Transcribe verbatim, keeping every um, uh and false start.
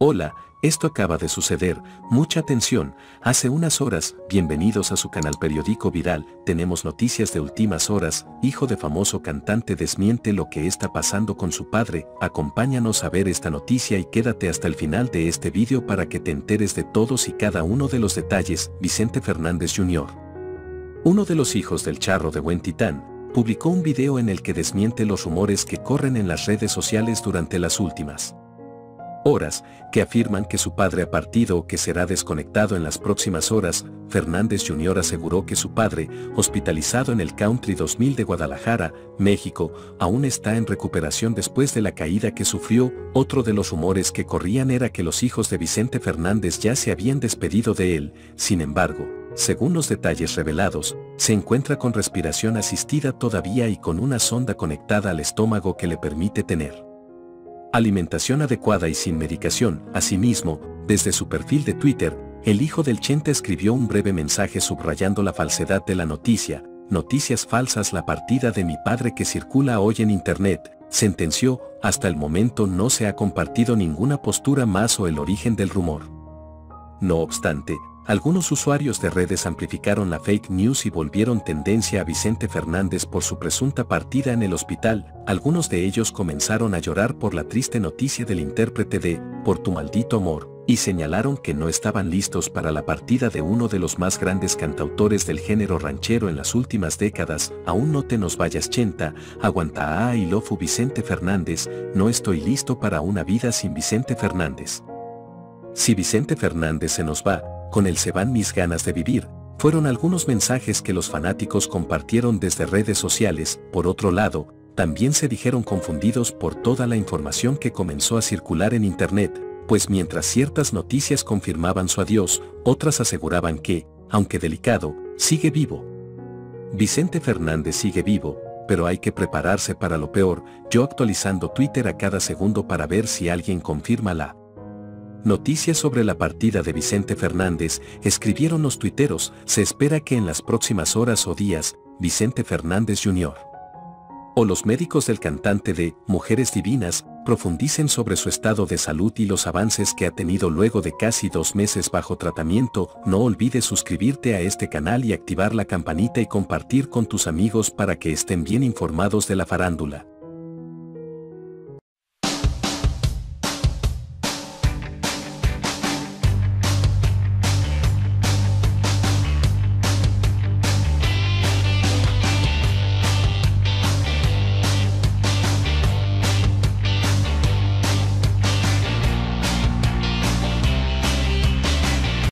Hola, esto acaba de suceder, mucha atención, hace unas horas, bienvenidos a su canal Periódico Viral, tenemos noticias de últimas horas, hijo de famoso cantante desmiente lo que está pasando con su padre, acompáñanos a ver esta noticia y quédate hasta el final de este vídeo para que te enteres de todos y cada uno de los detalles. Vicente Fernández junior, uno de los hijos del charro de Buen Titán, publicó un video en el que desmiente los rumores que corren en las redes sociales durante las últimas horas, que afirman que su padre ha partido o que será desconectado en las próximas horas. Fernández junior aseguró que su padre, hospitalizado en el Country dos mil de Guadalajara, México, aún está en recuperación después de la caída que sufrió. Otro de los rumores que corrían era que los hijos de Vicente Fernández ya se habían despedido de él, sin embargo, según los detalles revelados, se encuentra con respiración asistida todavía y con una sonda conectada al estómago que le permite tener alimentación adecuada y sin medicación. Asimismo, desde su perfil de Twitter, el hijo del Chente escribió un breve mensaje subrayando la falsedad de la noticia. Noticias falsas, la partida de mi padre que circula hoy en internet, sentenció. Hasta el momento no se ha compartido ninguna postura más o el origen del rumor. No obstante, algunos usuarios de redes amplificaron la fake news y volvieron tendencia a Vicente Fernández por su presunta partida en el hospital. Algunos de ellos comenzaron a llorar por la triste noticia del intérprete de Por tu maldito amor, y señalaron que no estaban listos para la partida de uno de los más grandes cantautores del género ranchero en las últimas décadas. Aún no te nos vayas, Chenta, aguanta a y lofu Vicente Fernández, no estoy listo para una vida sin Vicente Fernández. Si Vicente Fernández se nos va, con él se van mis ganas de vivir, fueron algunos mensajes que los fanáticos compartieron desde redes sociales. Por otro lado, también se dijeron confundidos por toda la información que comenzó a circular en internet, pues mientras ciertas noticias confirmaban su adiós, otras aseguraban que, aunque delicado, sigue vivo. Vicente Fernández sigue vivo, pero hay que prepararse para lo peor. Yo actualizando Twitter a cada segundo para ver si alguien confirma la noticias sobre la partida de Vicente Fernández, escribieron los tuiteros. Se espera que en las próximas horas o días, Vicente Fernández junior o los médicos del cantante de Mujeres Divinas profundicen sobre su estado de salud y los avances que ha tenido luego de casi dos meses bajo tratamiento. No olvides suscribirte a este canal y activar la campanita y compartir con tus amigos para que estén bien informados de la farándula.